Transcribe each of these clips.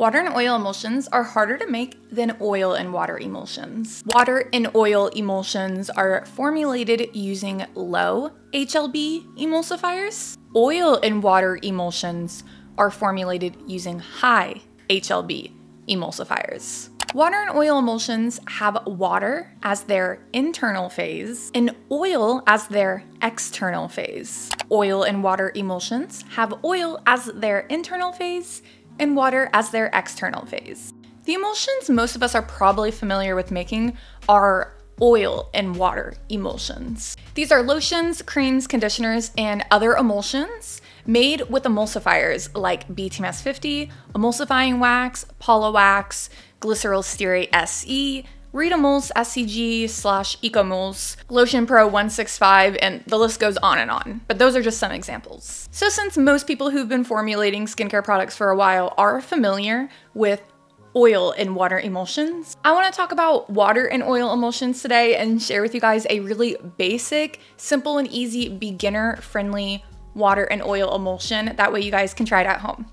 Water and oil emulsions are harder to make than oil and water emulsions. Water and oil emulsions are formulated using low HLB emulsifiers. Oil and water emulsions are formulated using high HLB emulsifiers. Water and oil emulsions have water as their internal phase and oil as their external phase. Oil and water emulsions have oil as their internal phase and water as their external phase. The emulsions most of us are probably familiar with making are oil and water emulsions. These are lotions, creams, conditioners, and other emulsions made with emulsifiers like BTMS 50, emulsifying wax, polawax, glyceryl stearate SE, Readamuls SCG / Ecomuls, lotion pro 165, and the list goes on and on. But those are just some examples. So since most people who've been formulating skincare products for a while are familiar with oil and water emulsions, I want to talk about water and oil emulsions today and share with you guys a really basic, simple and easy, beginner-friendly water and oil emulsion. That way you guys can try it at home.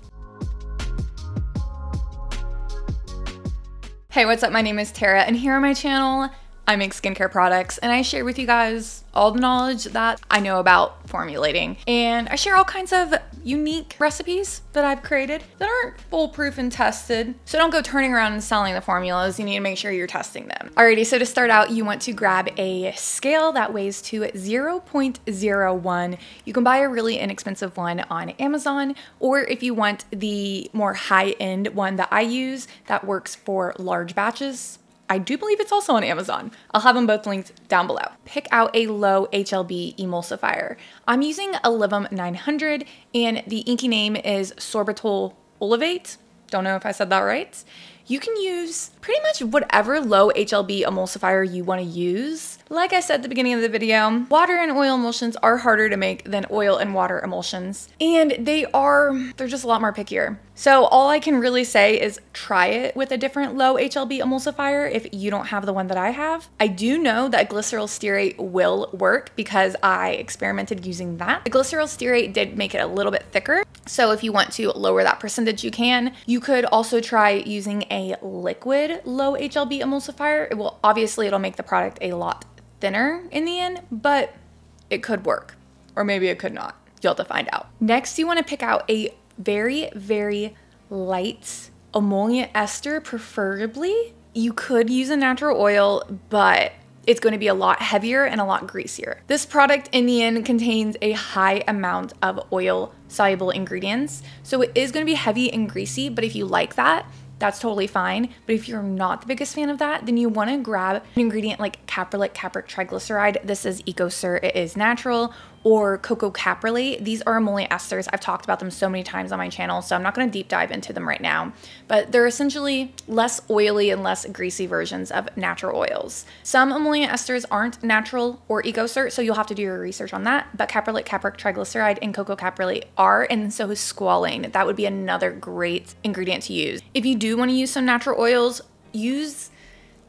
Hey, what's up? My name is Tara and here on my channel, I make skincare products and I share with you guys all the knowledge that I know about formulating. And I share all kinds of unique recipes that I've created that aren't foolproof and tested. So don't go turning around and selling the formulas. You need to make sure you're testing them. Alrighty, so to start out, you want to grab a scale that weighs to 0.01. You can buy a really inexpensive one on Amazon, or if you want the more high-end one that I use that works for large batches, I do believe it's also on Amazon. I'll have them both linked down below. Pick out a low HLB emulsifier. I'm using Olivem 900 and the inky name is Sorbitan Olivate. Don't know if I said that right. You can use pretty much whatever low HLB emulsifier you want to use. Like I said at the beginning of the video, water and oil emulsions are harder to make than oil and water emulsions. And they're just a lot more pickier. So all I can really say is try it with a different low HLB emulsifier if you don't have the one that I have. I do know that glyceryl stearate will work because I experimented using that. The glyceryl stearate did make it a little bit thicker. So if you want to lower that percentage, you can. You could also try using a liquid low HLB emulsifier. It'll make the product a lot thinner in the end, but it could work, or maybe it could not. You'll have to find out. Next, you want to pick out a very, very light emollient ester, preferably. You could use a natural oil, but it's going to be a lot heavier and a lot greasier. This product in the end contains a high amount of oil-soluble ingredients, so it is going to be heavy and greasy, but if you like that, that's totally fine. But if you're not the biggest fan of that, then you want to grab an ingredient like Caprylic Capric Triglyceride. This is Ecocert, it is natural, or coco caprylate. These are emollient esters. I've talked about them so many times on my channel, so I'm not going to deep dive into them right now. But they're essentially less oily and less greasy versions of natural oils. Some emollient esters aren't natural or Ecocert, so you'll have to do your research on that. But Caprylic Capric Triglyceride and coco caprylate are, and so is squalane. That would be another great ingredient to use. If you do want to use some natural oils, use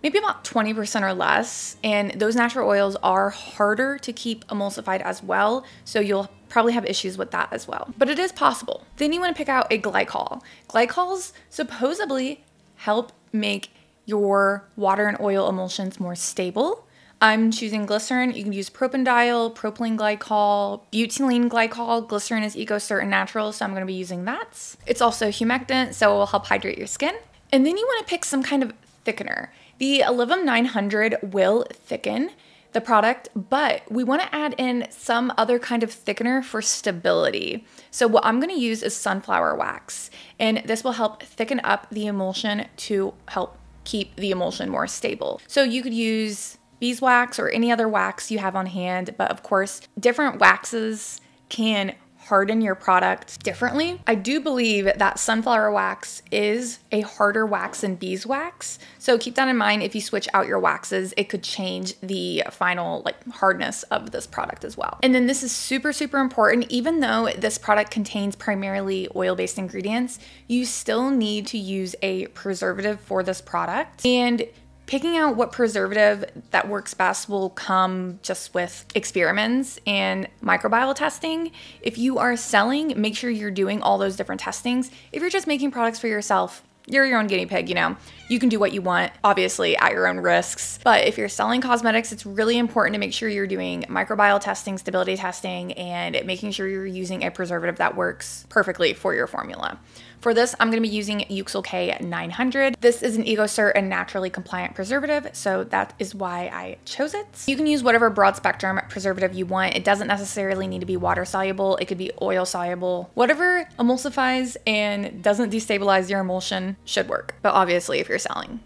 maybe about 20% or less, and those natural oils are harder to keep emulsified as well, so you'll probably have issues with that as well. But it is possible. Then you want to pick out a glycol. Glycols supposedly help make your water and oil emulsions more stable. I'm choosing glycerin. You can use propandiol, propylene glycol, butylene glycol. Glycerin is Ecocert and natural, so I'm going to be using that. It's also humectant, so it will help hydrate your skin. And then you want to pick some kind of thickener. The Olivem 900 will thicken the product, but we want to add in some other kind of thickener for stability. So what I'm going to use is sunflower wax, and this will help thicken up the emulsion to help keep the emulsion more stable. So you could use beeswax or any other wax you have on hand, but of course, different waxes can harden your product differently. I do believe that sunflower wax is a harder wax than beeswax, so keep that in mind. If you switch out your waxes, it could change the final hardness of this product as well. And then this is super, super important. Even though this product contains primarily oil-based ingredients, you still need to use a preservative for this product. And picking out what preservative that works best will come just with experiments and microbial testing. If you are selling, make sure you're doing all those different testings. If you're just making products for yourself, You're your own guinea pig, you know. You can do what you want, obviously, at your own risks. But if you're selling cosmetics, it's really important to make sure you're doing microbial testing, stability testing, and making sure you're using a preservative that works perfectly for your formula. For this, I'm gonna be using Euxyl K 900. This is an Ecocert and naturally compliant preservative, so that is why I chose it. You can use whatever broad spectrum preservative you want. It doesn't necessarily need to be water soluble. It could be oil soluble. Whatever emulsifies and doesn't destabilize your emulsion should work. But obviously, if you're selling,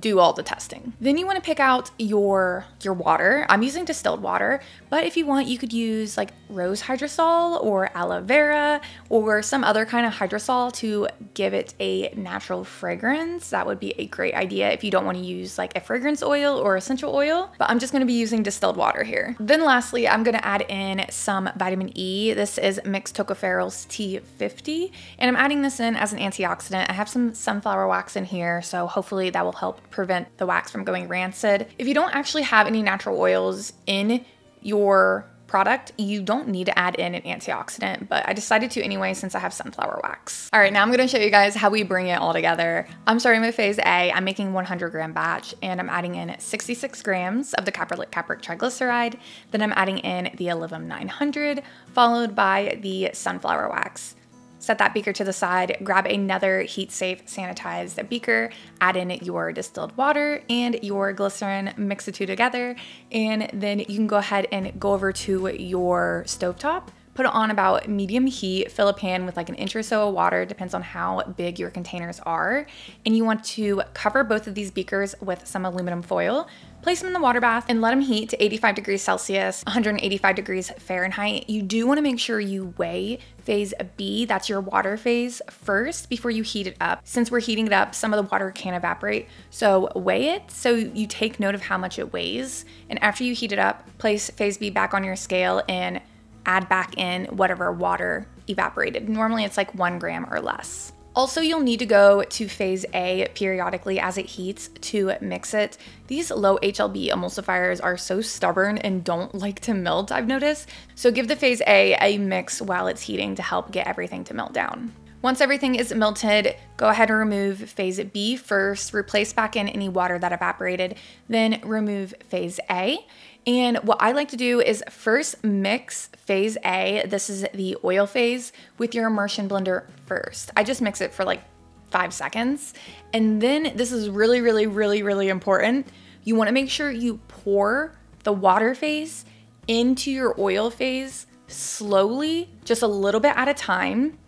do all the testing. Then you want to pick out your water. I'm using distilled water, but if you want, you could use like rose hydrosol or aloe vera or some other kind of hydrosol to give it a natural fragrance. That would be a great idea if you don't want to use like a fragrance oil or essential oil, but I'm just going to be using distilled water here. Then lastly, I'm going to add in some vitamin E. This is mixed tocopherols T50, and I'm adding this in as an antioxidant. I have some sunflower wax in here, so hopefully that will help prevent the wax from going rancid. If you don't actually have any natural oils in your product, you don't need to add in an antioxidant, but I decided to anyway since I have sunflower wax. All right, now I'm gonna show you guys how we bring it all together. I'm starting with phase A. I'm making 100 gram batch, and I'm adding in 66 grams of the Caprylic Capric Triglyceride. Then I'm adding in the Olivem 900, followed by the sunflower wax. Set that beaker to the side, grab another heat-safe sanitized beaker, add in your distilled water and your glycerin, mix the two together, and then you can go ahead and go over to your stovetop, put it on about medium heat, fill a pan with like an inch or so of water, depends on how big your containers are, and you want to cover both of these beakers with some aluminum foil. Place them in the water bath and let them heat to 85 degrees Celsius, 185 degrees Fahrenheit. You do want to make sure you weigh phase B, that's your water phase, first before you heat it up. Since we're heating it up, some of the water can evaporate. So weigh it so you take note of how much it weighs. And after you heat it up, place phase B back on your scale and add back in whatever water evaporated. Normally it's like 1 gram or less. Also, you'll need to go to phase A periodically as it heats to mix it. These low HLB emulsifiers are so stubborn and don't like to melt, I've noticed. So give the phase A mix while it's heating to help get everything to melt down. Once everything is melted, go ahead and remove phase B first, replace back in any water that evaporated, then remove phase A. And what I like to do is first mix phase A, this is the oil phase, with your immersion blender first. I just mix it for like 5 seconds. And then this is really important. You wanna make sure you pour the water phase into your oil phase slowly, just a little bit at a time,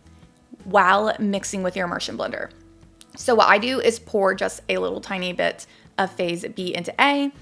while mixing with your immersion blender. So what I do is pour just a little tiny bit of phase B into A.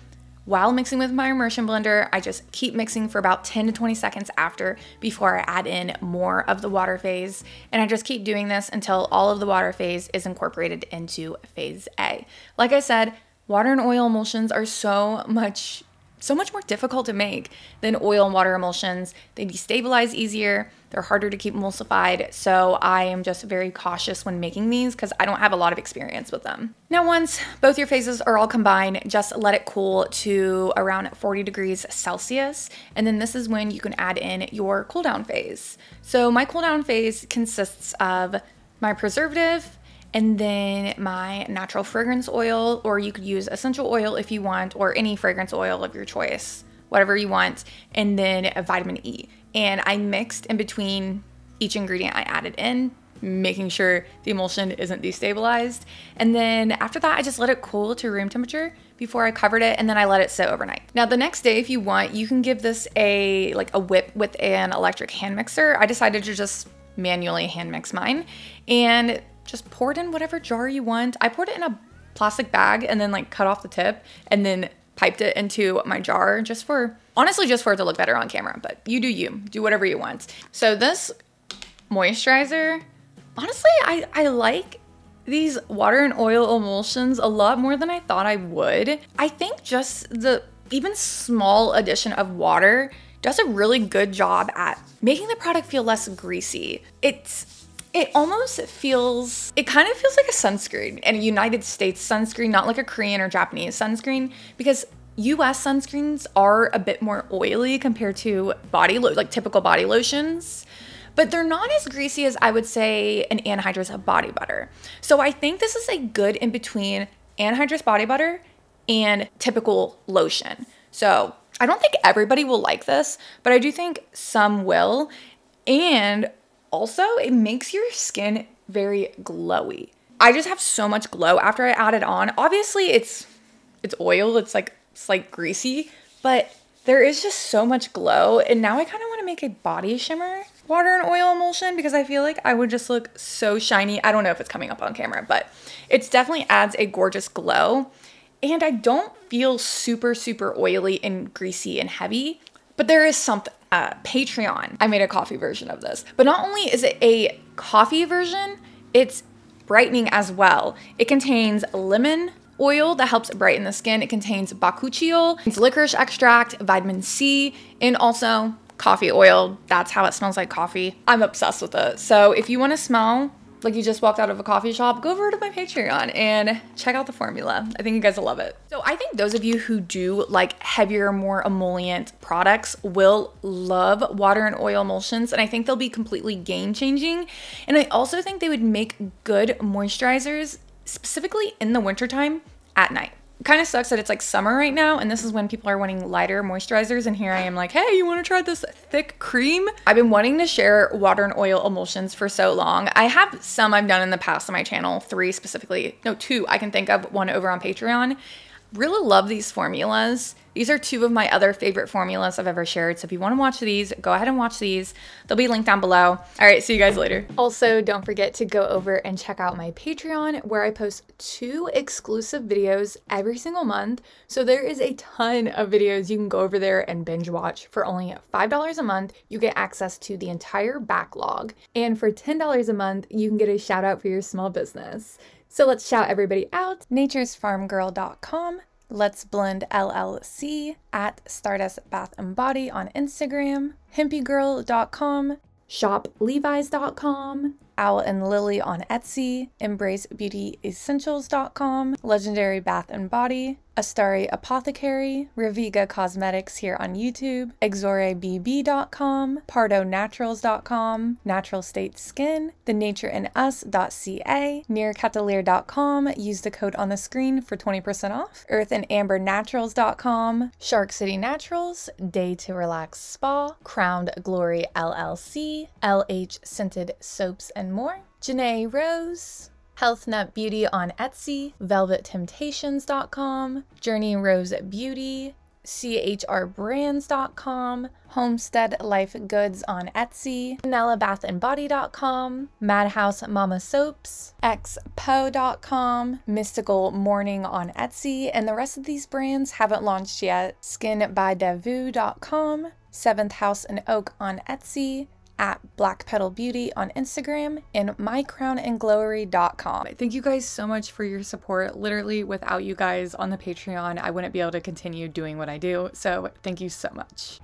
While mixing with my immersion blender, I just keep mixing for about 10 to 20 seconds after before I add in more of the water phase. And I just keep doing this until all of the water phase is incorporated into phase A. Like I said, water and oil emulsions are so much more difficult to make than oil and water emulsions. They destabilize easier, they're harder to keep emulsified, so I am just very cautious when making these because I don't have a lot of experience with them. Now once both your phases are all combined, just let it cool to around 40 degrees Celsius, and then this is when you can add in your cool down phase. So my cool down phase consists of my preservative, and then my natural fragrance oil, or you could use essential oil if you want, or any fragrance oil of your choice, whatever you want, and then a vitamin E. And I mixed in between each ingredient I added in, making sure the emulsion isn't destabilized. And then after that, I just let it cool to room temperature before I covered it, and then I let it sit overnight. Now the next day, if you want, you can give this a whip with an electric hand mixer. I decided to just manually hand mix mine, and just pour it in whatever jar you want. I poured it in a plastic bag and then like cut off the tip and then piped it into my jar just for, honestly, just for it to look better on camera, but you do you, do whatever you want. So this moisturizer, honestly, I like these water and oil emulsions a lot more than I thought I would. I think just the even small addition of water does a really good job at making the product feel less greasy. It almost feels, it kind of feels like a sunscreen, and a United States sunscreen, not like a Korean or Japanese sunscreen, because US sunscreens are a bit more oily compared to typical body lotions. but they're not as greasy as I would say an anhydrous body butter. So I think this is a good in between anhydrous body butter and typical lotion. So I don't think everybody will like this, but I do think some will. And also it makes your skin very glowy. I just have so much glow after I add it on. Obviously it's oil, it's like greasy, but there is just so much glow. And now I kind of want to make a body shimmer water and oil emulsion because I feel like I would just look so shiny. I don't know if it's coming up on camera, but it definitely adds a gorgeous glow. And I don't feel super, super oily and greasy and heavy, but there is something. Patreon, I made a coffee version of this, but not only is it a coffee version, it's brightening as well. It contains lemon oil that helps brighten the skin. It contains bakuchiol, it's licorice extract, vitamin C, and also coffee oil. That's how it smells like coffee. I'm obsessed with it. So if you want to smell like you just walked out of a coffee shop, go over to my Patreon and check out the formula. I think you guys will love it. So I think those of you who do like heavier, more emollient products will love water and oil emulsions. And I think they'll be completely game changing. And I also think they would make good moisturizers, specifically in the wintertime at night. It kind of sucks that it's like summer right now and this is when people are wanting lighter moisturizers, and here I am like, hey, you want to try this thick cream? I've been wanting to share water and oil emulsions for so long. I have some I've done in the past on my channel, three specifically, no, two I can think of, one over on Patreon. Really love these formulas. These are two of my other favorite formulas I've ever shared. So if you want to watch these, go ahead and watch these. They'll be linked down below. All right, see you guys later. Also, don't forget to go over and check out my Patreon, where I post 2 exclusive videos every single month. So there is a ton of videos you can go over there and binge watch. For only $5 a month, you get access to the entire backlog. And for $10 a month, you can get a shout out for your small business. So let's shout everybody out. naturesfarmgirl.com, Let's Blend LLC, at Stardust Bath and Body on Instagram, hempygirl.com, shoplevis.com, Owl and Lily on Etsy, embracebeautyessentials.com, Legendary Bath and Body, Astari Apothecary, Reviga Cosmetics here on YouTube, exorebb.com, pardonaturals.com, Natural State Skin, thenatureandus.ca, nearcatalier.com, use the code on the screen for 20% off, earthandambernaturals.com, Shark City Naturals, Day to Relax Spa, Crowned Glory LLC, LH Scented Soaps and More, Janae Rose, Health Nut Beauty on Etsy, velvettemptations.com, Journey Rose Beauty, chrBrands.com, Homestead Life Goods on Etsy, VanillaBathAndBody.com, Madhouse Mama Soaps, Xpo.com, Mystical Morning on Etsy, and the rest of these brands haven't launched yet, SkinByDevu.com, 7th House and Oak on Etsy, at Black Petal Beauty on Instagram, and mycrownandglory.com. Thank you guys so much for your support. Literally, without you guys on the Patreon, I wouldn't be able to continue doing what I do. So thank you so much.